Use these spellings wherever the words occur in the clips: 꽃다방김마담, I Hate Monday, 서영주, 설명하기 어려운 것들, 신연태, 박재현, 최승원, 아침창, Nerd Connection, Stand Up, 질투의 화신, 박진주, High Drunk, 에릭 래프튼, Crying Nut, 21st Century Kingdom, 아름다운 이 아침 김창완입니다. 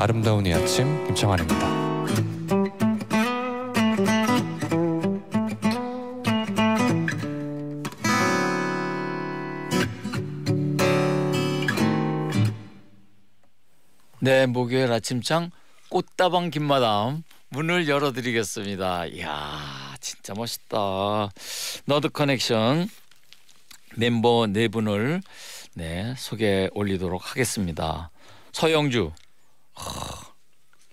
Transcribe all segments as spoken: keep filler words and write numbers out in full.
아름다운 이 아침 김창완입니다. 네, 목요일 아침창 꽃다방 김마담 문을 열어드리겠습니다. 이야, 진짜 멋있다. 너드 커넥션 멤버 네 분을 네 소개 올리도록 하겠습니다. 서영주,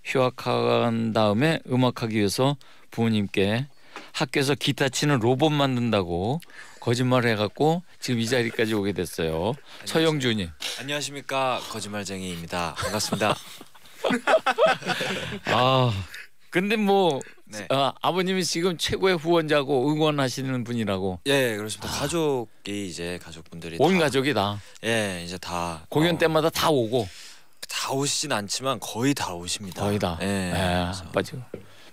휴학한 다음에 음악하기 위해서 부모님께 학교에서 기타 치는 로봇 만든다고 거짓말을 해갖고 지금 이 자리까지 오게 됐어요. 서영준님. 안녕하십니까, 거짓말쟁이입니다. 반갑습니다. 아, 근데 뭐 네. 아, 아버님이 지금 최고의 후원자고 응원하시는 분이라고. 예, 그렇습니다. 아. 가족이 이제 가족분들이 온 다, 가족이 다. 예, 이제 다 공연 어, 때마다 다 오고. 다 오시진 않지만 거의 다 오십니다. 거의 다. 예, 예, 안 빠지고.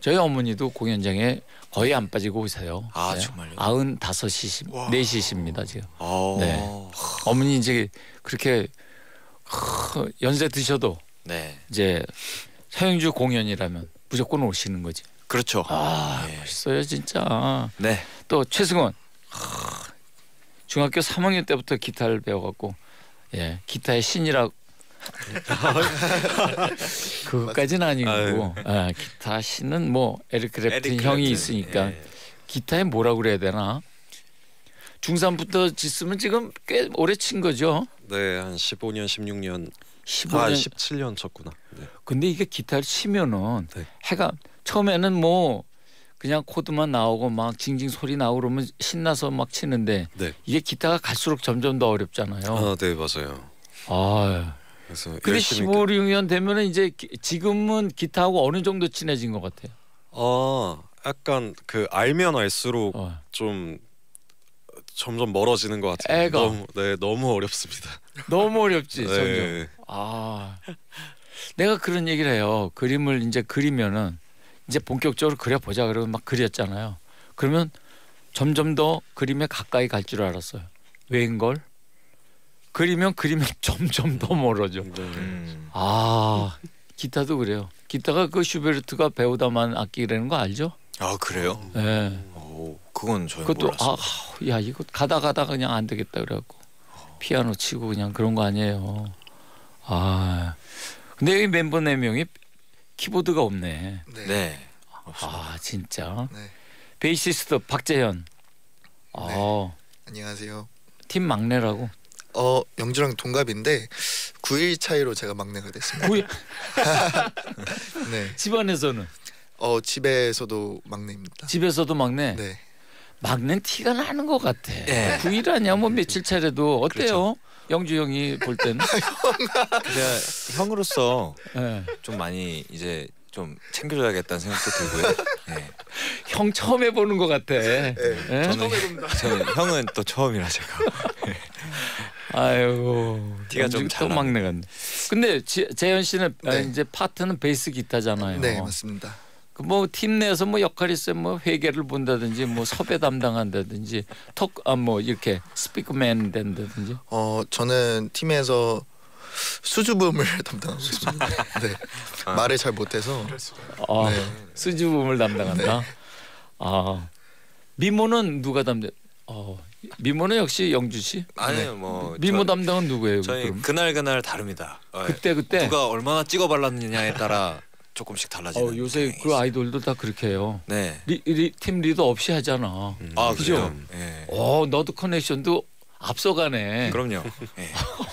저희 어머니도 공연장에 거의 안 빠지고 오세요. 아, 네. 정말요? 아흔다섯 시십사 시십니다 지금. 네. 어머니 이제 그렇게 연세 드셔도 네. 이제 서영주 공연이라면 무조건 오시는 거지. 그렇죠. 아, 네. 멋있어요 진짜. 네. 또 최승원, 중학교 삼 학년 때부터 기타를 배워갖고 예, 기타의 신이라고. 그것까지는 아니고 아, 기타 신은 뭐 에릭 래프튼 형이 있으니까 예. 기타에 뭐라고 그래야 되나? 중삼부터 짓으면 지금 꽤 오래 친 거죠? 네, 한 십오 년 십육 년 십오 년 아, 십칠 년 쳤구나. 네. 근데 이게 기타를 치면은 네. 해가 처음에는 뭐 그냥 코드만 나오고 막 징징 소리 나오고 그러면 신나서 막 치는데 네. 이게 기타가 갈수록 점점 더 어렵잖아요. 아, 네, 맞아요. 아, 근데 십오, 십육 년 되면은 이제 기, 지금은 기타하고 어느 정도 친해진 것 같아요? 아, 약간 그 알면 알수록 어. 좀 점점 멀어지는 것 같아요. 애가. 너무, 네, 너무 어렵습니다. 너무 어렵지. 점점. 네. 아, 내가 그런 얘기를 해요. 그림을 이제 그리면은 이제 본격적으로 그려보자 그러고 막 그렸잖아요. 그러면 점점 더 그림에 가까이 갈 줄 알았어요. 왜인 걸? 그리면 그리면 점점 더 멀어져. 음. 아, 기타도 그래요. 기타가 그 슈베르트가 배우다만 악기라는 거 알죠? 아, 그래요? 네. 오, 그건 저는 몰랐어요. 그것도 아, 야 이거 가다 가다 그냥 안 되겠다 그래갖고 피아노 치고 그냥 그런 거 아니에요. 아, 근데 여기 멤버 네 명이 키보드가 없네. 네. 네. 아, 진짜. 네. 베이시스트 박재현. 아, 네. 안녕하세요. 팀 막내라고. 어, 영주랑 동갑인데 구 일 차이로 제가 막내가 됐습니다. 네. 집안에서는? 어, 집에서도 막내입니다. 집에서도 막내? 네. 막내는 티가 나는 것 같아. 네. 구 일 아니야 뭐 며칠 차례도. 어때요? 그렇죠. 영주 형이 볼 때는? 제가 형으로서 네. 좀 많이 이제 좀 챙겨줘야겠다는 생각도 들고요. 네. 형 처음 해보는 것 같아. 네. 네. 저는, 처음 해본다. 저는 형은 또 처음이라 제가. 네. 아이고, 티가 좀 잘 막내 같네. 근데 지, 재현 씨는 네. 이제 파트는 베이스 기타잖아요. 네, 맞습니다. 그 뭐 팀 내에서 뭐 역할이 있어요. 뭐 회계를 본다든지, 뭐 섭외 담당한다든지, 턱 아 뭐 이렇게 스피커맨 된다든지. 어, 저는 팀에서 수줍음을 담당하고 있습니다. 네, 아. 말을 잘 못해서. 아, 네. 수줍음을 담당한다. 네. 아, 미모는 누가 담당? 어, 미모는 역시 영주 씨? 아니요, 뭐 미모 저, 담당은 누구예요? 저희 그럼? 그날 그날 다릅니다. 그때 그때 누가 얼마나 찍어발랐느냐에 따라 조금씩 달라지는. 어, 요새 그 아이돌도 다 그렇게 해요. 네. 리, 리, 팀 리더 없이 하잖아. 음. 아, 그죠? 네. 어, 너드 커넥션도 앞서가네. 그럼요. 네.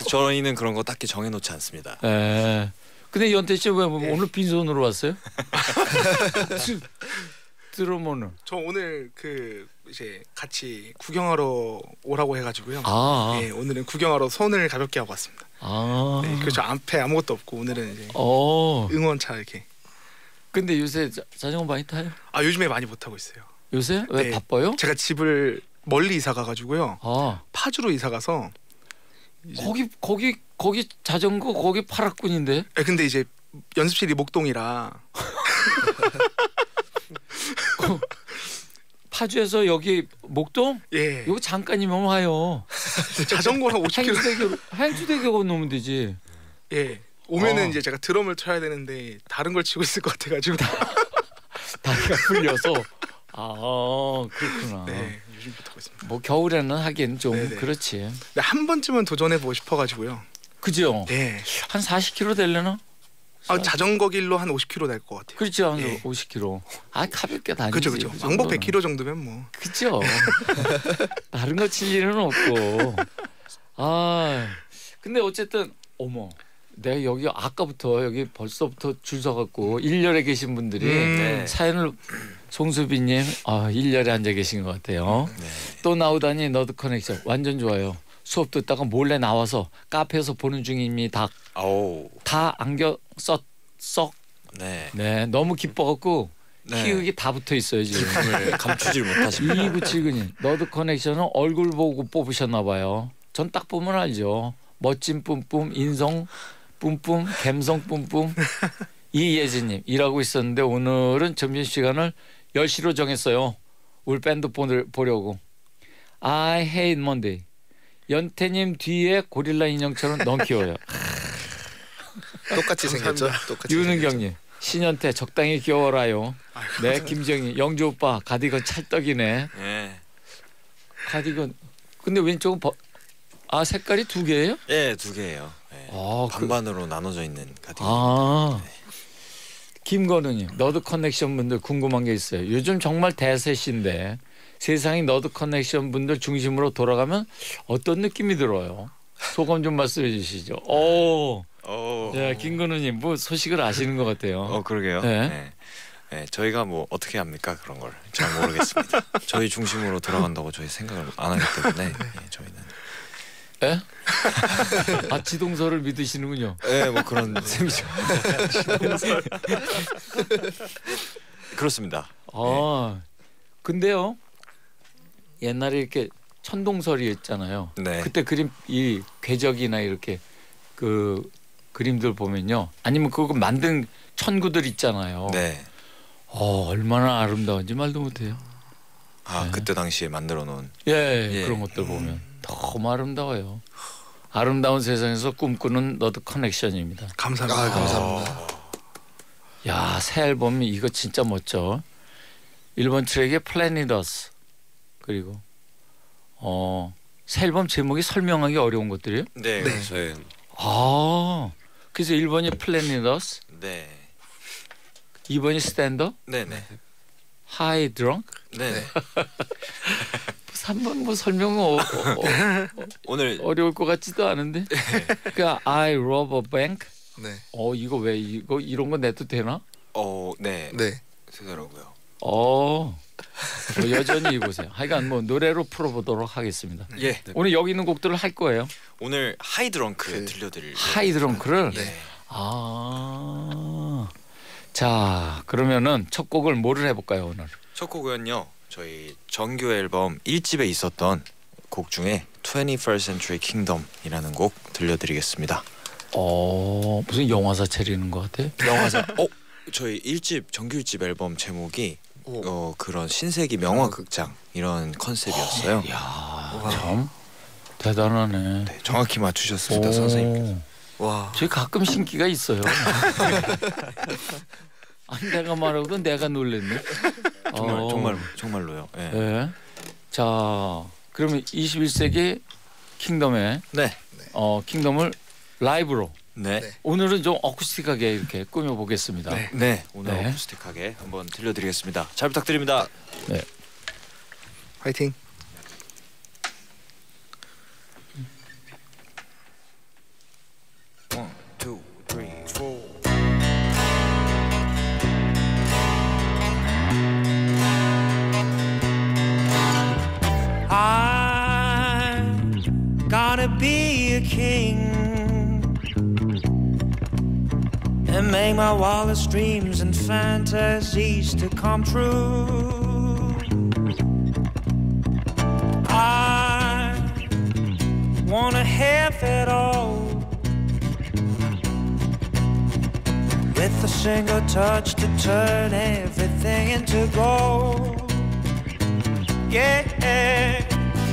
저희는 그런 거 딱히 정해놓지 않습니다. 네. 근데 연태 씨 왜 네. 오늘 빈손으로 왔어요? 드러머는? 저 오늘 그 이제 같이 구경하러 오라고 해가지고요. 아, 네, 오늘은 구경하러 손을 가볍게 하고 왔습니다. 아, 네, 그래서 앞에 아무것도 없고 오늘은 이제 응원차 이렇게. 근데 요새 자, 자전거 많이 타요? 아, 요즘에 많이 못 타고 있어요. 요새? 왜? 네, 바빠요? 제가 집을 멀리 이사 가가지고요. 아, 파주로 이사 가서 거기 거기 거기 자전거 거기 파락군인데? 네, 근데 이제 연습실이 목동이라. 파주에서 여기 목동? 예. 여기 잠깐이면 와요. 자전거랑 오십 킬로미터. 행주대교, 행주대교가 넘으면 되지. 예. 오면은 어. 이제 제가 드럼을 쳐야 되는데 다른 걸 치고 있을 것 같아가지고 다리가 풀려서. 아 그렇구나. 네, 요즘부터 하고 있습니다. 뭐 겨울에는 하긴 좀 네네. 그렇지. 한 번쯤은 도전해보고 싶어가지고요. 그죠? 네. 한 사십 킬로미터 되려나? 아, 자전거 길로 한 오십 킬로미터 날 것 같아요. 그렇죠, 한 예. 오십 킬로미터. 아 가볍게 다니지. 그렇죠, 그렇죠. 그 왕복 백 킬로미터 정도면 뭐. 그렇죠. 다른 거 칠 일은 없고. 아 근데 어쨌든 어머. 내가 여기 아까부터 여기 벌써부터 줄 서갖고 일렬에 계신 분들이 음, 네. 사연을 송수빈님 아, 일렬에 앉아 계신 것 같아요. 네. 또 나오다니 너드 커넥션 완전 좋아요. 수업 듣다가 몰래 나와서 카페에서 보는 중입니다. 아오. 다 안경 썼 썩. 네. 네. 너무 기뻐갖고 네. 희극이 다 붙어 있어요 지금. 감추질 못하십니다. 이구칠구님 너드 커넥션은 얼굴 보고 뽑으셨나 봐요. 전 딱 보면 알죠. 멋진 뿜뿜 인성. 뿜뿜 감성 뿜뿜. 이예진님 일하고 있었는데 오늘은 점심시간을 열 시로 정했어요. 우리 밴드 보려고. I Hate Monday. 연태님 뒤에 고릴라 인형처럼 너무 귀여워요. 똑같이 생겼죠. 유은경님 신연태 적당히 귀여워라요. 네 김정희 영주 오빠 가디건 찰떡이네. 네. 가디건 근데 왼쪽은 버... 아 색깔이 두 개예요? 네, 두 개예요. 네. 아, 반반으로 그... 나눠져 있는 가디건. 아 네. 김건우님 너드 커넥션 분들 궁금한 게 있어요. 요즘 정말 대세신데 세상이 너드 커넥션 분들 중심으로 돌아가면 어떤 느낌이 들어요? 소감 좀 말씀해 주시죠. 오, 오. 네, 김건우님 뭐 소식을 아시는 것 같아요. 어 그러게요. 네. 네. 네, 저희가 뭐 어떻게 합니까 그런 걸 잘 모르겠습니다. 저희 중심으로 돌아간다고 저희 생각을 안 하기 때문에 네, 저희는. 예? 아 지동설을 믿으시는군요. 예, 뭐 그런 셈이죠. 지동설. 그렇습니다. 아, 네. 근데요 옛날에 이렇게 천동설이었잖아요. 네. 그때 그림 이 궤적이나 이렇게 그 그림들 보면요, 아니면 그거 만든 천구들 있잖아요. 네. 어 얼마나 아름다운지 말도 못해요. 아 네. 그때 당시에 만들어 놓은. 예, 예. 그런 것들 보면. 음. 너무 아름다워요. 아름다운 세상에서 꿈꾸는 너드 커넥션입니다. 감사합니다. 아, 감사합니다. 야, 새 앨범이 이거 진짜 멋져. 일본 트랙의 Planet Earth 그리고 어, 새 앨범 제목이 설명하기 어려운 것들이요? 네, 네. 저희. 아, 그래서 일 번이 Planet Earth. 네. 이 번이 Stand Up. 네, 네. High Drunk. 네. 네. 삼 번 뭐 설명은 어, 어, 어, 오늘 어려울 것 같지도 않은데. 네. 그러니까 I rob a bank. 네. 어 이거 왜 이거 이런 거 내도 되나? 어 네. 네. 그러더라고요. 어, 어 여전히 보세요. 하여간 뭐 노래로 풀어보도록 하겠습니다. 예. 네. 오늘 여기 있는 곡들을 할 거예요. 오늘 하이드렁크 네. 들려드릴. 하이드렁크를. 네. 아. 자 그러면은 첫 곡을 뭐를 해볼까요 오늘? 첫 곡은요. 저희 정규 앨범 일 집에 있었던 곡 중에 이십일스트 센츄리 킹덤 이라는 곡 들려드리겠습니다. 어 무슨 영화사 차리는 것 같아? 영화사. 어 저희 일 집 정규 일 집 앨범 제목이 오. 어 그런 신세기 명화극장 이런 컨셉이었어요. 이야 참 대단하네. 네, 정확히 맞추셨습니다 오. 선생님. 와 저희 가끔 신기가 있어요. 아니 내가 말하고도 내가 놀랬네. 정말 어. 정말 정말로요. 예. 네. 자, 그러면 이십일 세기 킹덤에 네. 어, 킹덤을 라이브로. 네. 오늘은 좀 어쿠스틱하게 이렇게 꾸며 보겠습니다. 네. 네. 오늘 네. 어쿠스틱하게 한번 들려 드리겠습니다. 잘 부탁드립니다. 네. 화이팅. 일, 이, 삼, 사 I'm gonna be a king and make my wildest dreams and fantasies to come true. I wanna have it all with a single touch to turn everything into gold. Yeah,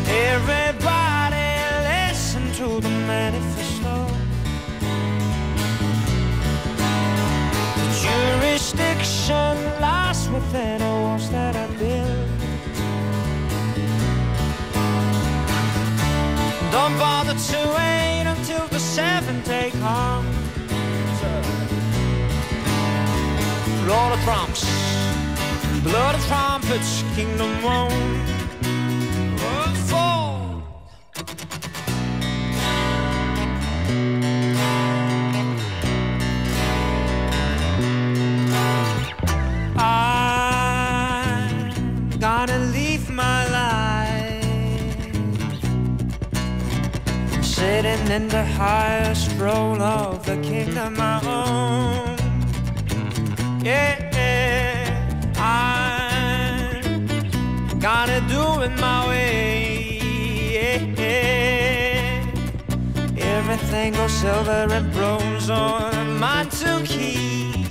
everybody listen to the manifesto. Don't bother to wait until the seventh day comes. Blow the drums, blow the trumpets, kingdom moon. In the highest throne of the kingdom I own. Yeah, yeah, I'm gonna do it my way. Yeah, yeah. Everything goes silver and bronze on mine to keep.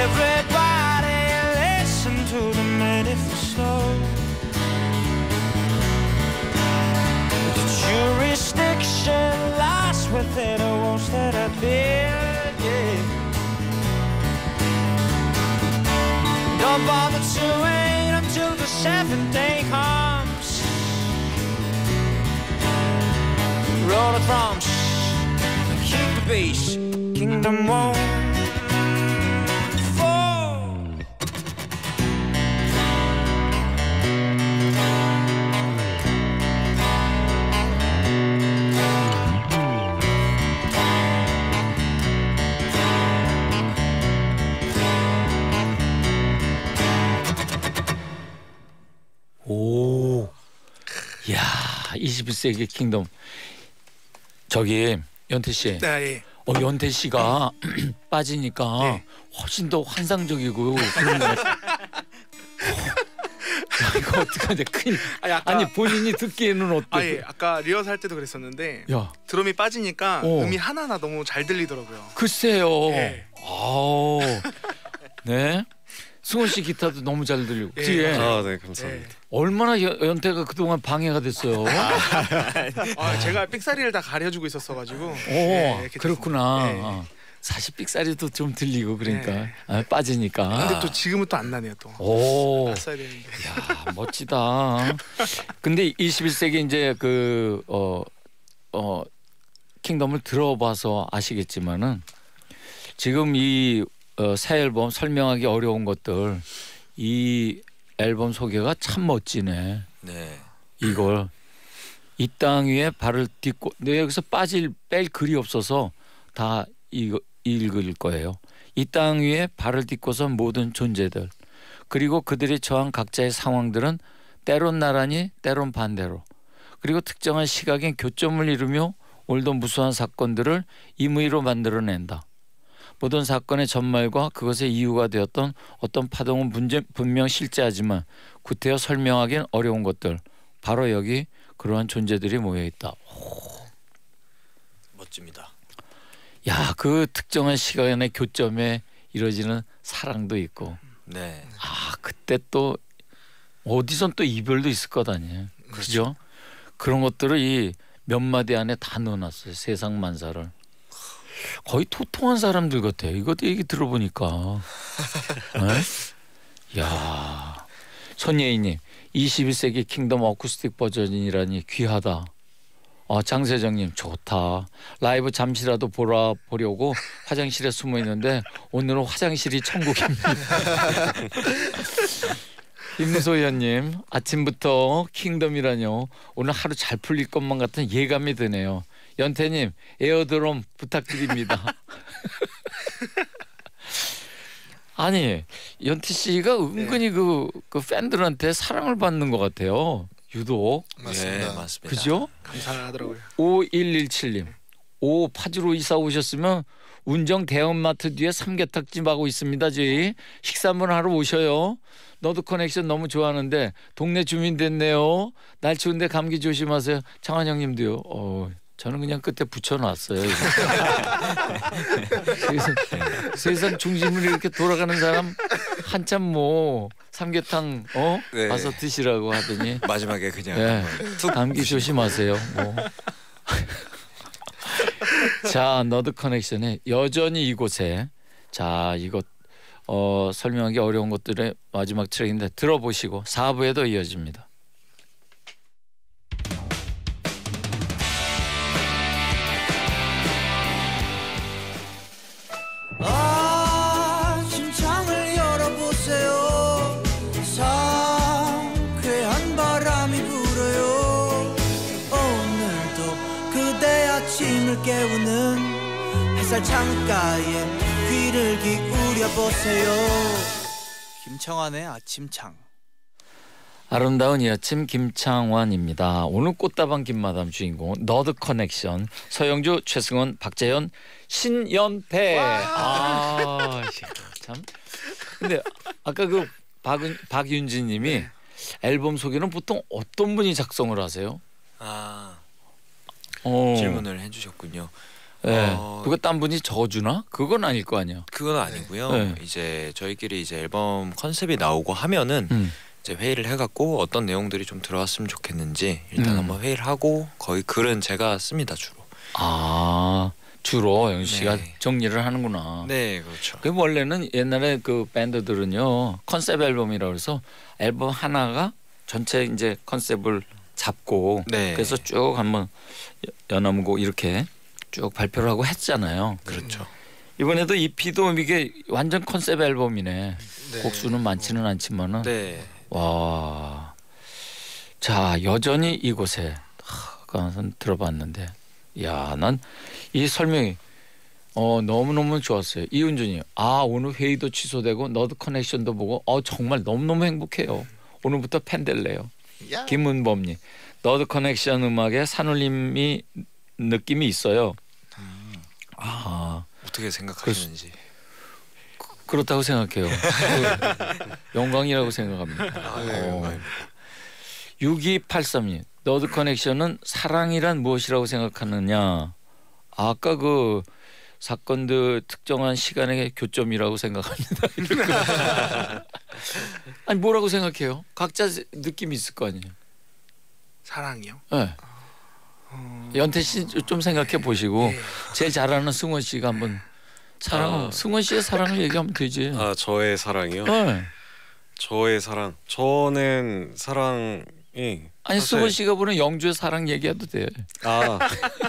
Everybody listen to the manifesto. Jurisdiction lies within the walls that I build, yeah. Don't bother to wait until the seventh day comes. Roll the drums, keep the beast, kingdom won. 이십일 세기 킹덤. 저기 연태 씨. 아, 예. 어 연태 씨가 네. 빠지니까 네. 훨씬 더 환상적이고 그런 거 같아. 어, 이거 어떡하냐 큰일. 아니, 아까, 아니 본인이 듣기에는 어때? 아, 예. 아까 리허설 할 때도 그랬었는데 야. 드럼이 빠지니까 어. 음이 하나하나 너무 잘 들리더라고요. 글쎄요. 예. 아우. 네. 승원 씨 기타도 너무 잘 들리고. 예. 뒤에. 아, 네, 감사합니다. 예. 얼마나 여, 연태가 그동안 방해가 됐어요. 아, 제가 삑사리를 다 가려주고 있었어가지고. 오, 네, 그렇구나. 네. 아, 사실 삑사리도 좀 들리고 그러니까 네. 아, 빠지니까. 근데 또 지금은 또 안 나네요 또. 오, 났어야 되는데. 야, 멋지다. 근데 이십일 세기 이제 그 어, 어, 킹덤을 들어봐서 아시겠지만은 지금 이 어, 새 앨범 설명하기 어려운 것들 이 앨범 소개가 참 멋지네. 네. 이걸 이 땅 위에 발을 딛고 내 여기서 빠질 뺄 글이 없어서 다 이거 읽을 거예요. 이 땅 위에 발을 딛고선 모든 존재들 그리고 그들이 처한 각자의 상황들은 때론 나란히 때론 반대로 그리고 특정한 시각엔 교점을 이루며 올도 무수한 사건들을 임의로 만들어낸다. 모든 사건의 전말과 그것의 이유가 되었던 어떤 파동은 분제, 분명 실제하지만 구태여 설명하기엔 어려운 것들 바로 여기 그러한 존재들이 모여있다. 오. 멋집니다. 야, 그 특정한 시간의 교점에 이루어지는 사랑도 있고 네. 아 그때 또 어디선 또 이별도 있을 것 아니에요. 그죠? 그런 것들을 이 몇 마디 안에 다 넣어놨어요. 세상 만사를. 거의 토통한 사람들 같아. 이것도 얘기 들어보니까. 네? 야, 손예인님 이십일 세기 킹덤 어쿠스틱 버전이라니 귀하다. 어, 장세정님 좋다. 라이브 잠시라도 보라 보려고 화장실에 숨어 있는데 오늘은 화장실이 천국입니다. 임소연님 아침부터 킹덤이라뇨. 오늘 하루 잘 풀릴 것만 같은 예감이 드네요. 연태님 에어드럼 부탁드립니다. 아니 연태 씨가 은근히 네. 그, 그 팬들한테 사랑을 받는 것 같아요. 유독. 맞습니다. 네, 맞습니다. 그죠? 감사하더라고요. 오일일칠님 오 파주로 이사 오셨으면 운정 대형마트 뒤에 삼계탕집 하고 있습니다. 저희 식사 한번 하러 오셔요. 너드 커넥션 너무 좋아하는데 동네 주민 됐네요. 날 추운데 감기 조심하세요. 창완 형님도요. 어. 저는 그냥 끝에 붙여놨어요. 세상, 세상 중심을 이렇게 돌아가는 사람 한참 뭐 삼계탕 어 네. 와서 드시라고 하더니 마지막에 그냥 네. 감기 조심하세요. 뭐. 자, 너드 커넥션에 여전히 이곳에 자 이것 어, 설명하기 어려운 것들의 마지막 트랙인데 들어보시고 사 부에도 이어집니다. 당신을 깨우는 햇살 창가에 귀를 기울여보세요. 김창완의 아침창. 아름다운 이 아침 김창완입니다. 오늘 꽃다방 김마담 주인공 너드 커넥션 서영주, 최승원, 박재현, 신연태. 아, 참. 근데 아까 그 박, 박윤지 님이 네. 앨범 소개는 보통 어떤 분이 작성을 하세요? 아, 오. 질문을 해주셨군요. 네. 어, 그거 딴 분이 적어주나? 그건 아닐 거 아니야. 그건 아니고요. 네. 이제 저희끼리 이제 앨범 컨셉이 나오고 하면은 음. 이제 회의를 해갖고 어떤 내용들이 좀 들어왔으면 좋겠는지 일단 음. 한번 회의를 하고 거의 글은 제가 씁니다 주로. 아, 주로 영주 씨가 네. 정리를 하는구나. 네, 그렇죠. 그 원래는 옛날에 그 밴드들은요 컨셉 앨범이라고 해서 앨범 하나가 전체 이제 컨셉을 잡고 네. 그래서 쭉 한번 연암곡 이렇게 쭉 발표를 하고 했잖아요. 그렇죠. 이번에도 이피도 이게 완전 컨셉 앨범이네. 네. 곡수는 많지는 않지만은. 네. 와. 자, 여전히 이곳에 가서 들어봤는데, 야, 난 이 설명이 어 너무 너무 좋았어요. 이은준이 아 오늘 회의도 취소되고 너드 커넥션도 보고 어 정말 너무 너무 행복해요. 오늘부터 팬 될래요. 김은범님 너드 커넥션 음악에 산울림이 느낌이 있어요. 음. 아 어떻게 생각하시는지. 그, 그렇다고 생각해요. 영광이라고 생각합니다. 아, 네, 영광. 육이팔삼 님 너드 커넥션은 사랑이란 무엇이라고 생각하느냐. 아까 그 사건들 특정한 시간의 교점이라고 생각합니다. 아니 뭐라고 생각해요? 각자 느낌이 있을 거 아니에요. 사랑이요? 네. 어... 연태 씨 좀 생각해 보시고 네. 제일 잘하는 승원 씨가 한번 사랑. 아... 승원 씨의 사랑을 얘기하면 되지. 아 저의 사랑이요? 네. 저의 사랑. 저는 사랑이. 아니 사실... 승원 씨가 보는 영주의 사랑 얘기해도 돼. 아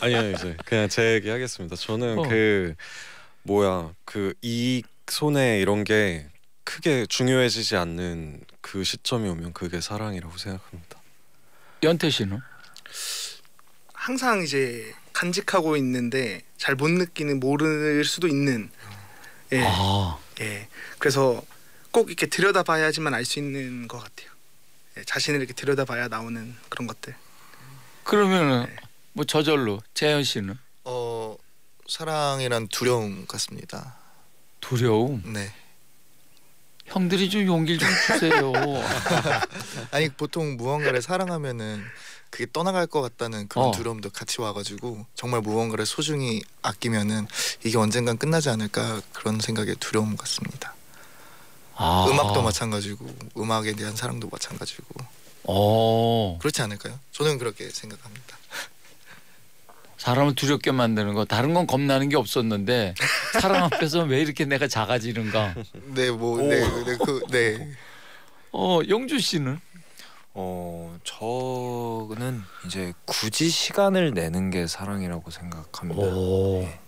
아니요 이제 그냥 제 얘기 하겠습니다. 저는 어. 그 뭐야 그 이익 손해 이런 게 크게 중요해지지 않는 그 시점이 오면 그게 사랑이라고 생각합니다. 연태 씨는? 항상 이제 간직하고 있는데 잘 못 느끼는 모를 수도 있는. 예. 아. 예. 그래서 꼭 이렇게 들여다봐야지만 알 수 있는 것 같아요. 예. 자신을 이렇게 들여다봐야 나오는 그런 것들. 그러면은 예. 뭐 저절로 재현 씨는? 어 사랑이란 두려움 같습니다. 두려움? 네. 형들이 좀 용기를 좀 주세요. 아니 보통 무언가를 사랑하면은 그게 떠나갈 것 같다는 그런 어. 두려움도 같이 와가지고 정말 무언가를 소중히 아끼면은 이게 언젠간 끝나지 않을까 그런 생각에 두려움 같습니다. 아. 음악도 마찬가지고 음악에 대한 사랑도 마찬가지고. 오. 그렇지 않을까요? 저는 그렇게 생각합니다. 사람을 두렵게 만드는 거. 다른 건 겁나는 게 없었는데 사람 앞에서 왜 이렇게 내가 작아지는가. 네, 뭐, 네, 네, 그, 네. 어, 영주 씨는? 어, 저는 이제 굳이 시간을 내는 게 사랑이라고 생각합니다. 오. 네.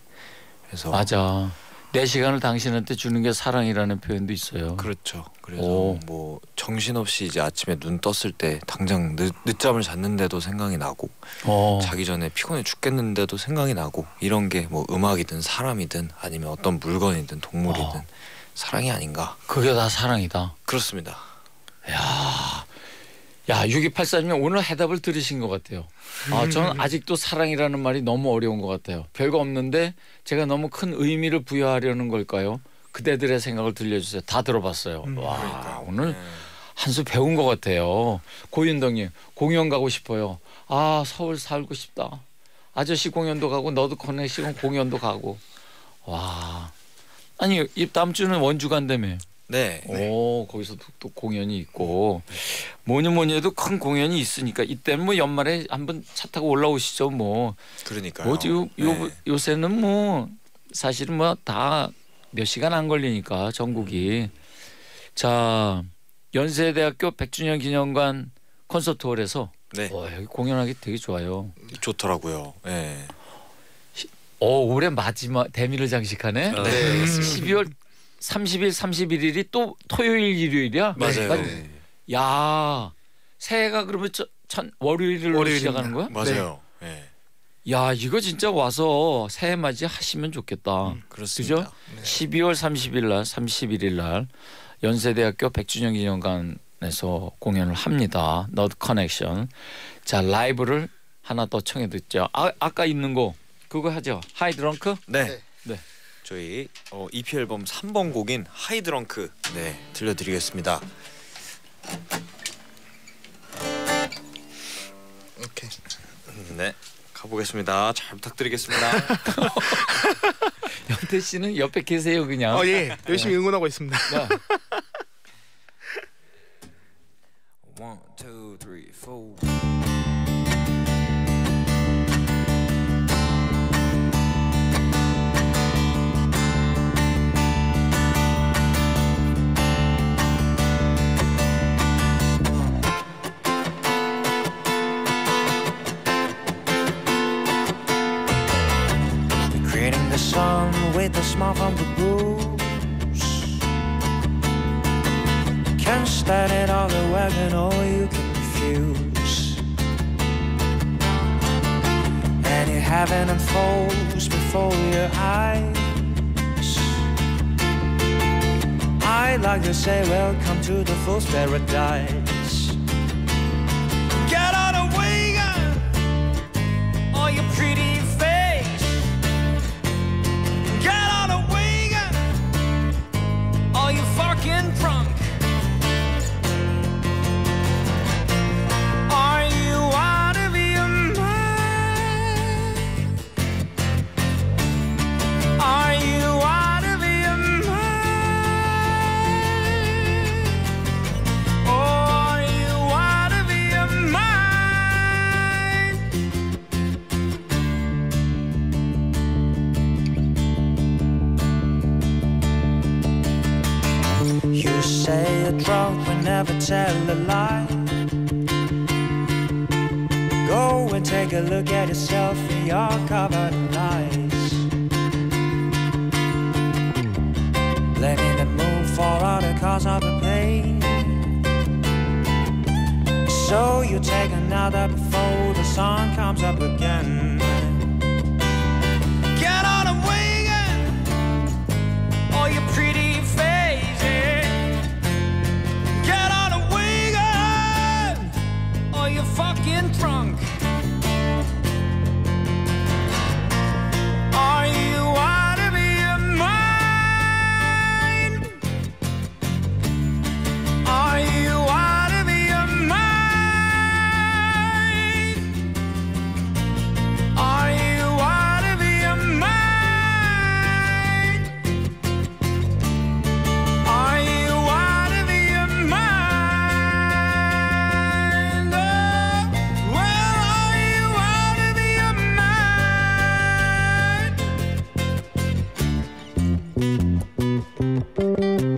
그래서 맞아. 내 시간을 당신한테 주는 게 사랑이라는 표현도 있어요. 그렇죠. 그래서 오. 뭐 정신없이 이제 아침에 눈 떴을 때 당장 늦, 늦잠을 잤는데도 생각이 나고 오. 자기 전에 피곤해 죽겠는데도 생각이 나고 이런 게 뭐 음악이든 사람이든 아니면 어떤 물건이든 동물이든 오. 사랑이 아닌가. 그게 다 사랑이다. 그렇습니다. 야, 야 육이팔삼 님 오늘 해답을 들으신 것 같아요. 아, 저는 아직도 사랑이라는 말이 너무 어려운 것 같아요. 별거 없는데 제가 너무 큰 의미를 부여하려는 걸까요? 그대들의 생각을 들려주세요. 다 들어봤어요. 음, 와 그러니까. 오늘 한 수 배운 것 같아요. 고윤덕님 공연 가고 싶어요. 아 서울 살고 싶다. 아저씨 공연도 가고 너드 커넥션 공연도 가고. 와 아니 이 다음 주는 원주 간다며. 네. 오, 네. 거기서 또 공연이 있고 뭐니 뭐니 해도 큰 공연이 있으니까 이때 뭐 연말에 한번 차 타고 올라오시죠 뭐. 그러니까요. 뭐지 요, 네. 요 요새는 뭐 사실은 뭐 다 몇 시간 안 걸리니까 전국이. 자 연세대학교 백 주년 기념관 콘서트홀에서 네. 와, 여기 공연하기 되게 좋아요. 좋더라고요. 네. 오, 올해 마지막 대미를 장식하네. 네. 네. 십이월 삼십일, 삼십일일이 또 토요일, 일요일이야. 맞아요. 맞... 네. 야, 새해가 그러면 첫 월요일로 시작하는 거야? 맞아요. 네. 네. 야, 이거 진짜 와서 새해 맞이 하시면 좋겠다. 음, 그렇습니다. 네. 십이월 삼십일 날, 삼십일일 날 연세대학교 백 주년 기념관에서 공연을 합니다. Nerd Connection. 자, 라이브를 하나 더 청해 듣죠. 아, 아까 있는 거 그거 하죠. High Drunk? 네. 네. 네. 저희 어, 이피 앨범 삼 번 곡인 High Drunk 네, 들려드리겠습니다. 오케이. 네. 가보겠습니다. 잘 부탁드리겠습니다. 연태 씨는 옆에 계세요, 그냥. 어, 예. 열심히 응원하고 있습니다. 원 투 쓰리 포 With a smile from the bruise, can't stand it all the wagon, or you can refuse. And it heaven unfolds before your eyes. I like to say, welcome to the fool's paradise. Get out of the way, girl, all your pretty face. You fucking drunk. Are you out of your mind? Are you out of your mind? Oh, are you out of your mind? You say a drunk will never tell a lie. Go and take a look at yourself in your covered eyes. Blaming the moon for all the cause of the pain. So you take another before the sun comes up again. Get on the wing, all your pretty face. You're fucking drunk. Are you out of your mind? Are you out of your mind? Are you out of your mind? Are you out of your mind? Oh.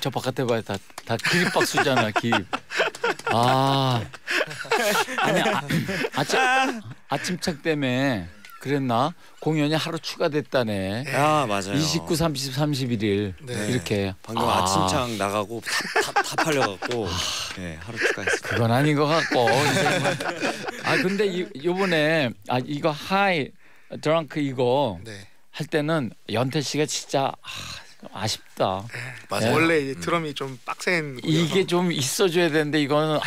저 바깥에 봐요. 다, 다 기립박수잖아, 기립. 아. 아니, 아, 아침, 아침착 때문에 그랬나? 공연이 하루 추가됐다네. 아, 맞아요. 이십구, 삼십, 삼십일일. 네. 이렇게. 방금 아. 아침착 나가고 다, 다, 다 팔려갖고. 아. 네, 하루 추가했어요. 그건 아닌 것 같고. 아, 근데 이, 요번에, 아, 이거 하이, 드렁크 이거 네. 할 때는 연태 씨가 진짜. 아, 아쉽다. 맞아. 네. 원래 이제 드럼이 음. 좀 빡센 곡이어서. 이게 좀 있어줘야 되는데 이거는 아,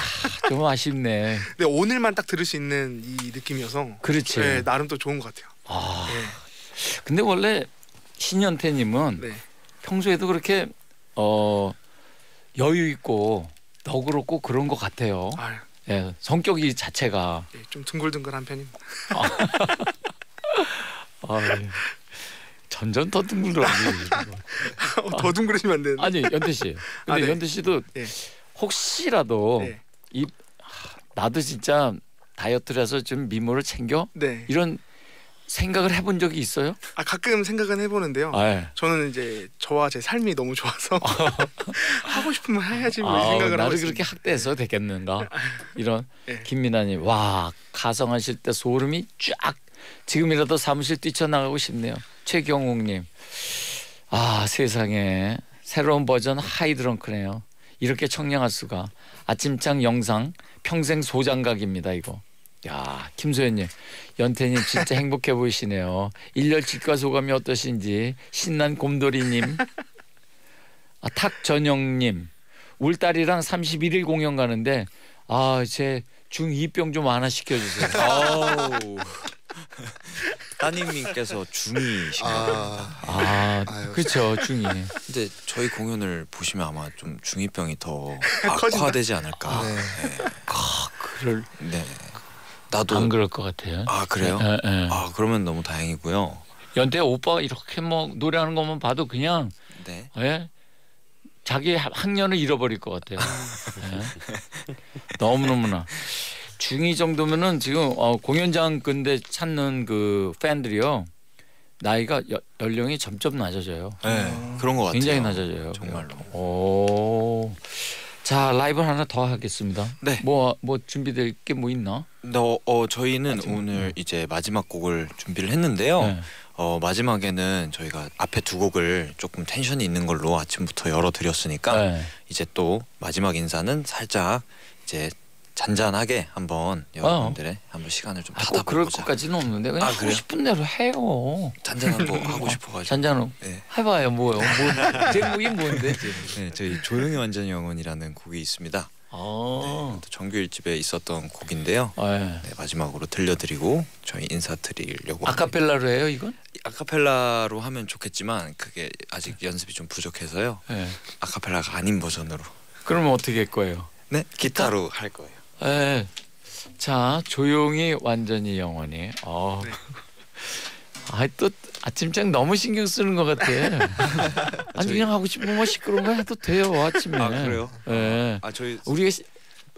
좀 아쉽네. 근데 오늘만 딱 들을 수 있는 이 느낌이어서. 그렇지. 네, 나름 또 좋은 것 같아요. 아. 네. 근데 원래 신연태님은 네. 평소에도 그렇게 어 여유 있고 너그럽고 그런 것 같아요. 아유, 예, 성격이 자체가 예, 좀 둥글둥글한 편입니다. 아, 예. 점점 더 둥글둥글하네요. 어, 더 둥그러지면 안 되는데. 아니 연태 씨, 근데 아, 네. 연태 씨도 네. 혹시라도 네. 이 나도 진짜 다이어트를 해서 좀 미모를 챙겨 네. 이런 생각을 해본 적이 있어요? 아 가끔 생각은 해보는데요. 아, 예. 저는 이제 저와 제 삶이 너무 좋아서 하고 싶으면 해야지 뭐 아, 생각을 나를 그렇게 학대해서 되겠는가 이런 예. 김민아님 와 가성하실 때 소름이 쫙 지금이라도 사무실 뛰쳐나가고 싶네요. 최경욱님 아 세상에 새로운 버전 하이드렁크네요. 이렇게 청량할 수가. 아침장 영상 평생 소장각입니다 이거. 야 김소연님 연태님 진짜 행복해 보이시네요. 일렬 치과 소감이 어떠신지. 신난 곰돌이님 아, 탁전영님 울 딸이랑 삼십일일 공연 가는데 아 제 중이병 좀 완화시켜주세요. 따님님께서 중이 시켜드립니다. 아, 아 그렇죠 중이. 근데 저희 공연을 보시면 아마 좀 중이병이 더 악화되지 않을까. 아, 네. 아 그럴. 네. 나도 안 그럴 것 같아요. 아 그래요? 에, 에. 아 그러면 너무 다행이고요. 연태 오빠 이렇게 뭐 노래하는 것만 봐도 그냥 네. 예? 자기 학년을 잃어버릴 것 같아요. 예? 너무 너무나. 중이 정도면은 지금 어, 공연장 근데 찾는 그 팬들이요 나이가 여, 연령이 점점 낮아져요. 네 음. 그런 것 같아요. 굉장히 낮아져요. 정말로. 오. 자 라이브 하나 더 하겠습니다. 네. 뭐 뭐 준비될 게 뭐 있나? 너, 어 저희는 마지막, 오늘 이제 마지막 곡을 준비를 했는데요. 네. 어 마지막에는 저희가 앞에 두 곡을 조금 텐션이 있는 걸로 아침부터 열어드렸으니까 네. 이제 또 마지막 인사는 살짝 이제. 잔잔하게 한번 여러분들의 어. 한번 시간을 좀 받아보자. 그럴 것까지는 없는데 그냥 아, 하고 싶은 대로 해요. 잔잔한 거 하고 싶어가지고. 잔잔한 네. 해봐요. 뭐요? 뭐, 제목이 뭔데? 네, 저희 조용히 완전히 영원이라는 곡이 있습니다. 아. 네, 정규 일 집에 있었던 곡인데요. 아, 예. 네, 마지막으로 들려드리고 저희 인사드리려고. 아카펠라로 해요 이건? 아카펠라로 하면 좋겠지만 그게 아직 연습이 좀 부족해서요. 예. 아카펠라가 아닌 버전으로. 그러면 어떻게 할 거예요? 네, 기타로 기타? 할 거예요. 네. 자 조용히 완전히 영원히. 어. 네. 아 또 아침장 너무 신경 쓰는 것 같아. 아니 저희... 그냥 하고 싶은 거 시끄러운 거 해도 돼요 아침에. 아 그래요? 네. 아 저희 우리가 시...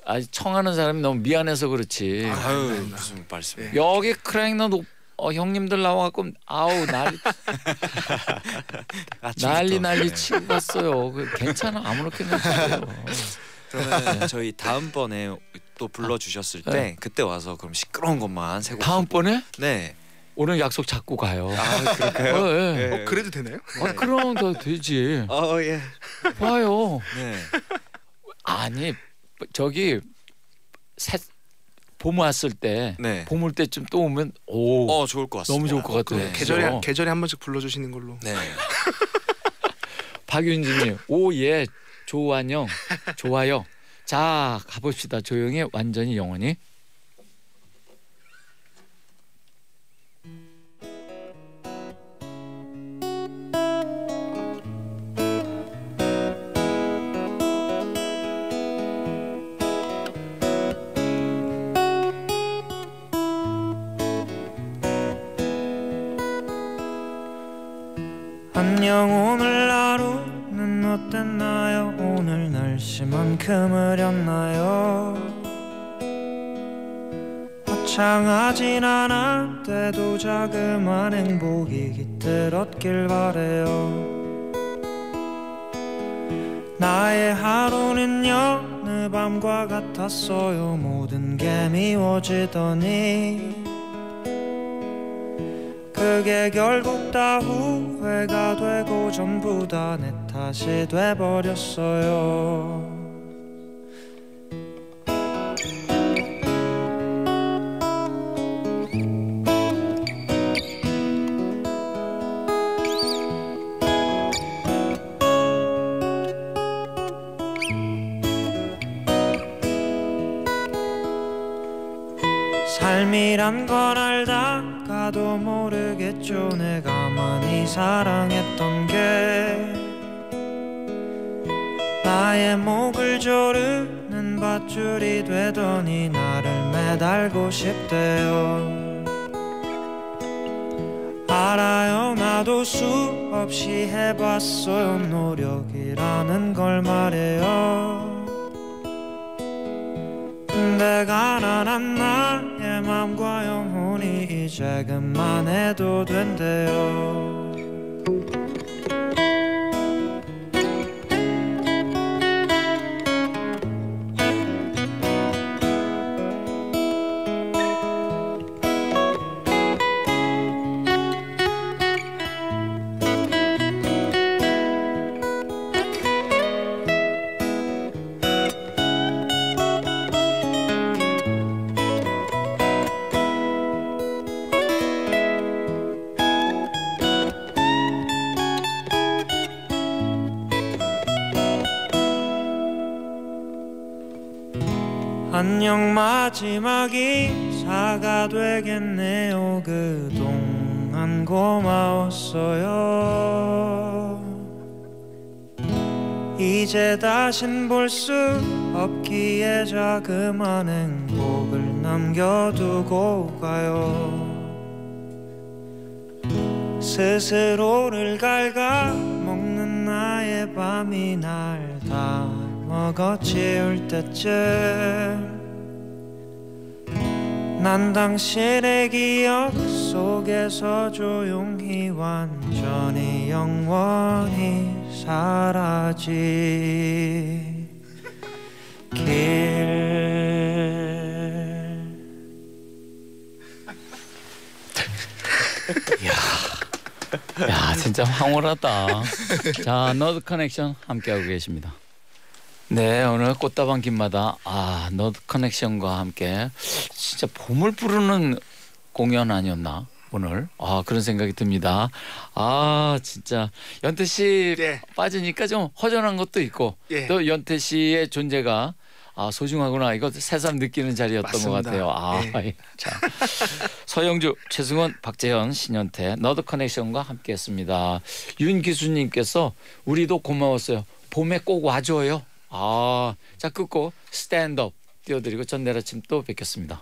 아 청하는 사람이 너무 미안해서 그렇지. 아유 무슨 말씀이에요? 여기 크라잉넛 어, 형님들 나와갖고 아우 난리 난리 난리 치고 갔어요. 괜찮아 아무렇게나 치세요. 그러면 네. 저희 다음번에 또 불러주셨을 아, 때 네. 그때 와서 그럼 시끄러운 것만 세 곡 다음번에? 네 오늘 약속 잡고 가요. 아 그럴까요? 어, 네. 네. 어, 그래도 되나요? 아, 네. 그럼 다 되지. 어, 예. 봐요. 네. 아니 저기 새, 봄 왔을 때 네. 봄 올 때쯤 또 오면 오 어, 좋을 것 같습니다. 너무 좋을 것 같아요. 네. 계절에, 어. 계절에 한 번씩 불러주시는 걸로. 네. 박윤진님 오 예 좋아요. 좋아요. 자 가봅시다. 조용히 완전히 영원히. 안녕 오늘 하루 어땠나요? 오늘 날씨만큼 흐렸나요? 화창하진 않았대도 자그마한 행복이 깃들었길 바래요. 나의 하루는 여느 밤과 같았어요. 모든 게 미워지더니 그게 결국 다 후회가 되고 전부 다 내 탓이 돼버렸어요. 삶이란 걸 알다 나도 모르겠죠. 내가 많이 사랑했던 게 나의 목을 조르는 한 밧줄이 되더니 나를 매달고 싶대요. 알아요, 나도 수없이 해봤어요. 노력이라는 걸 말해요. 근데 가난한 나의 맘과 영혼이 이제 그만해도 된대요. 안녕 마지막 인사가 되겠네요. 그동안 고마웠어요. 이제 다신 볼 수 없기에 자그만 행복을 남겨두고 가요. 스스로를 갉아먹는 나의 밤이 날 다 먹어치울 때쯤 난 당신의 기억 속에서 조용히 완전히 영원히 사라지길. 야, 야 진짜 황홀하다. 자, 너드 커넥션 함께하고 계십니다. 네, 오늘 꽃다방 김마다 아 너드 커넥션과 함께 진짜 봄을 부르는 공연 아니었나 오늘? 아 그런 생각이 듭니다. 아 진짜 연태 씨 예. 빠지니까 좀 허전한 것도 있고 예. 또 연태 씨의 존재가 아 소중하구나 이거 새삼 느끼는 자리였던 맞습니다. 것 같아요. 아, 예. 자, 서영주, 최승원, 박재현, 신연태 너드 커넥션과 함께했습니다. 윤기수님께서 우리도 고마웠어요. 봄에 꼭 와줘요. 아, 자 끝고 스탠드업 띄워드리고 전 내일 아침 또 뵙겠습니다.